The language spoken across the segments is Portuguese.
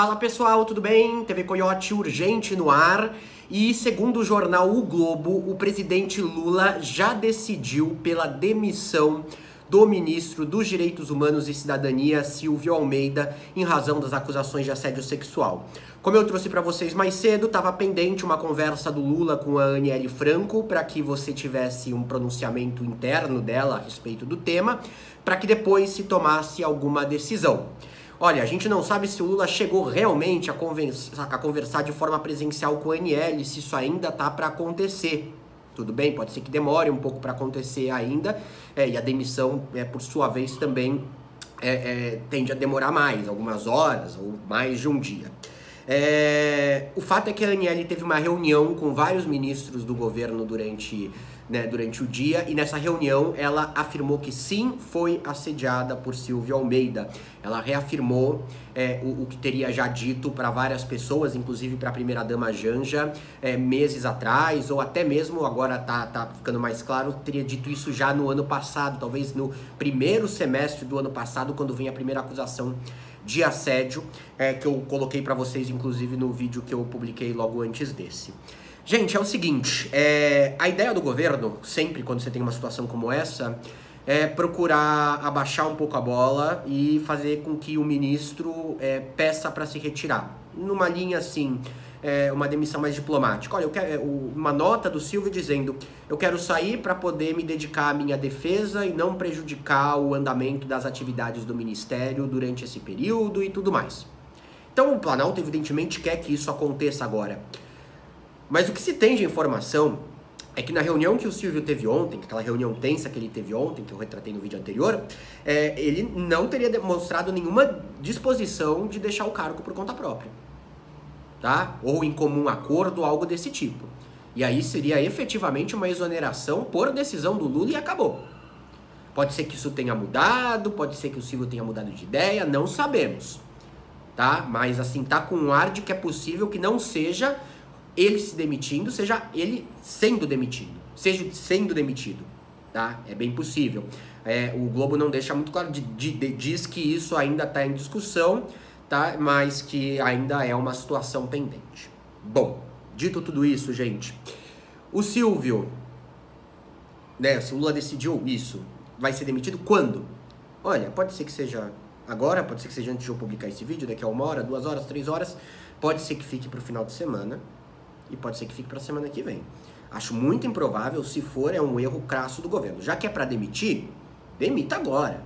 Fala pessoal, tudo bem? TV Coiote urgente no ar. E segundo o jornal O Globo, o presidente Lula já decidiu pela demissão do ministro dos Direitos Humanos e Cidadania, Silvio Almeida, em razão das acusações de assédio sexual. Como eu trouxe para vocês mais cedo, estava pendente uma conversa do Lula com a Anielle Franco, para que você tivesse um pronunciamento interno dela a respeito do tema, para que depois se tomasse alguma decisão. Olha, a gente não sabe se o Lula chegou realmente a conversar de forma presencial com a Anielle, se isso ainda tá para acontecer. Tudo bem, pode ser que demore um pouco para acontecer ainda, e a demissão, por sua vez, também tende a demorar mais, algumas horas ou mais de um dia. O fato é que a Anielle teve uma reunião com vários ministros do governo durante o dia, e nessa reunião ela afirmou que sim, foi assediada por Silvio Almeida. Ela reafirmou o que teria já dito para várias pessoas, inclusive para a primeira-dama Janja, meses atrás, ou até mesmo, agora tá ficando mais claro, teria dito isso já no ano passado, talvez no primeiro semestre do ano passado, quando vinha a primeira acusação de assédio, que eu coloquei para vocês, inclusive, no vídeo que eu publiquei logo antes desse. Gente, é o seguinte, a ideia do governo, sempre quando você tem uma situação como essa, é procurar abaixar um pouco a bola e fazer com que o ministro peça para se retirar. Numa linha assim, uma demissão mais diplomática. Olha, eu quero, uma nota do Silvio dizendo: eu quero sair para poder me dedicar à minha defesa e não prejudicar o andamento das atividades do ministério durante esse período e tudo mais. Então o Planalto evidentemente quer que isso aconteça agora. Mas o que se tem de informação é que na reunião que o Silvio teve ontem, aquela reunião tensa que ele teve ontem, que eu retratei no vídeo anterior, ele não teria demonstrado nenhuma disposição de deixar o cargo por conta própria, tá? Ou em comum acordo, algo desse tipo. E aí seria efetivamente uma exoneração por decisão do Lula e acabou. Pode ser que isso tenha mudado, pode ser que o Silvio tenha mudado de ideia, não sabemos, tá? Mas assim, tá com um ar de que é possível que não seja ele se demitindo, seja ele sendo demitido, tá? É bem possível. O Globo não deixa muito claro, diz que isso ainda está em discussão, tá? Mas que ainda é uma situação pendente. Bom, dito tudo isso, gente, o Silvio, né, se o Lula decidiu isso, vai ser demitido quando? Olha, pode ser que seja agora, pode ser que seja antes de eu publicar esse vídeo, daqui a 1 hora, 2 horas, 3 horas, pode ser que fique para o final de semana, e pode ser que fique para a semana que vem. Acho muito improvável, se for, é um erro crasso do governo. Já que é para demitir, demita agora.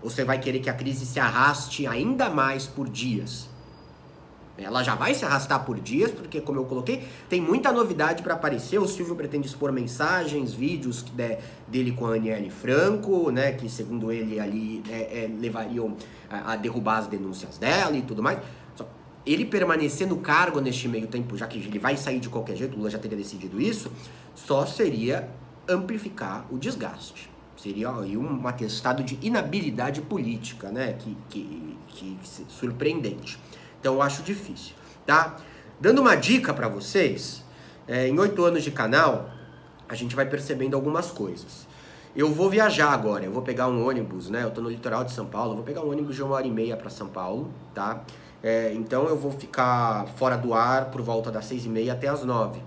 Ou você vai querer que a crise se arraste ainda mais por dias? Ela já vai se arrastar por dias, porque, como eu coloquei, tem muita novidade para aparecer. O Silvio pretende expor mensagens, vídeos dele com a Anielle Franco, né, que, segundo ele, ali levariam a derrubar as denúncias dela e tudo mais. Ele permanecer no cargo neste meio tempo, já que ele vai sair de qualquer jeito, Lula já teria decidido isso, só seria amplificar o desgaste. Seria aí um atestado de inabilidade política, né? Que surpreendente. Então eu acho difícil, tá? Dando uma dica para vocês, em 8 anos de canal, a gente vai percebendo algumas coisas. Eu vou viajar agora, eu vou pegar um ônibus, né? Eu tô no litoral de São Paulo, eu vou pegar um ônibus de 1h30 para São Paulo, tá? Então eu vou ficar fora do ar por volta das 6h30 até as 9h.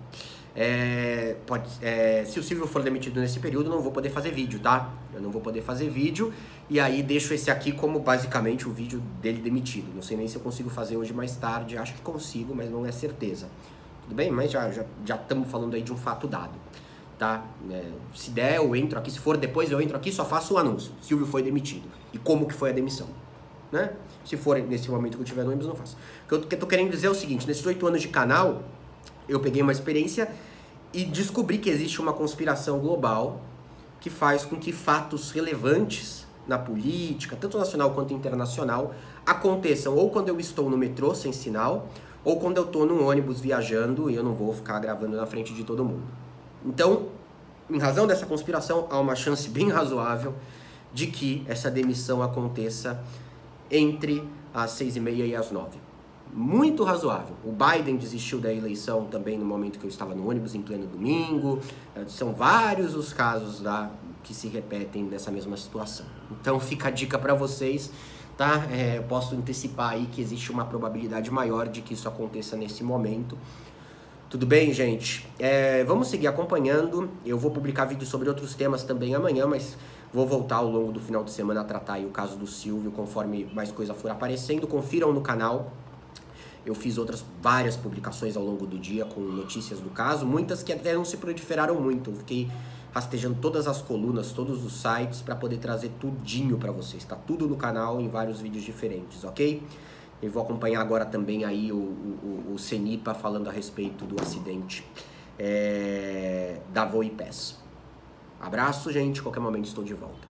Se o Silvio for demitido nesse período, eu não vou poder fazer vídeo, tá? Eu não vou poder fazer vídeo, e aí deixo esse aqui como basicamente o vídeo dele demitido. Não sei nem se eu consigo fazer hoje mais tarde, acho que consigo, mas não é certeza. Tudo bem? Mas já estamos falando aí de um fato dado, tá? Se der, eu entro aqui, se for depois eu entro aqui, só faço o anúncio. Silvio foi demitido. E como que foi a demissão? Né? Se for nesse momento que eu tiver no ônibus, não faço. O que eu tô querendo dizer é o seguinte: nesses 8 anos de canal, eu peguei uma experiência e descobri que existe uma conspiração global que faz com que fatos relevantes na política, tanto nacional quanto internacional, aconteçam ou quando eu estou no metrô sem sinal, ou quando eu estou num ônibus viajando e eu não vou ficar gravando na frente de todo mundo. Então, em razão dessa conspiração, há uma chance bem razoável de que essa demissão aconteça entre as 6h30 e as 9h. Muito razoável. O Biden desistiu da eleição também no momento que eu estava no ônibus, em pleno domingo. São vários os casos que se repetem nessa mesma situação. Então fica a dica para vocês, tá? Eu posso antecipar aí que existe uma probabilidade maior de que isso aconteça nesse momento. Tudo bem, gente? Vamos seguir acompanhando. Eu vou publicar vídeos sobre outros temas também amanhã, mas vou voltar ao longo do final de semana a tratar aí o caso do Silvio, conforme mais coisa for aparecendo. Confiram no canal. Eu fiz várias publicações ao longo do dia com notícias do caso, muitas que até não se proliferaram muito. Eu fiquei rastejando todas as colunas, todos os sites, para poder trazer tudinho para vocês. Tá tudo no canal, em vários vídeos diferentes, ok? Eu vou acompanhar agora também aí o CENIPA falando a respeito do acidente da VoIPES. Abraço, gente. Qualquer momento estou de volta.